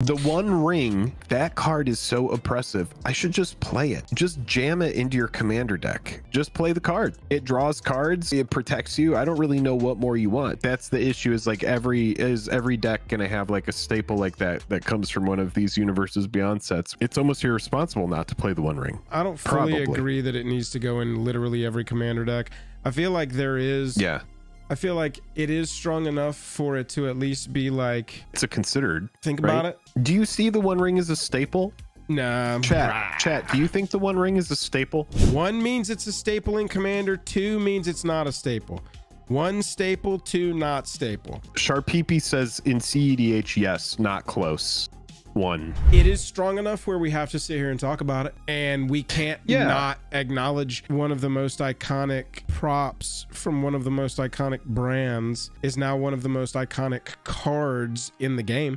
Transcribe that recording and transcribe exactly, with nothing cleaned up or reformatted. The One Ring, that card is so oppressive. I should just play it. Just jam it into your commander deck. Just play the card. It draws cards. It protects you. I don't really know what more you want. That's the issue, is like every is every deck going to have like a staple like that that comes from one of these Universes Beyond sets. It's almost irresponsible not to play the One Ring. I don't fully Probably. agree that it needs to go in literally every commander deck. I feel like there is... Yeah. I feel like it is strong enough for it to at least be like... It's a considered. Think right? about it. Do you see the One Ring as a staple? Nah. Chat, Rah. chat, do you think the One Ring is a staple? One means it's a staple in Commander. Two means it's not a staple. One staple, two not staple. Sharpeepee says in C E D H, yes, not close. One. It is strong enough where we have to sit here and talk about it, and we can't yeah. not acknowledge one of the most iconic props from one of the most iconic brands is now one of the most iconic cards in the game.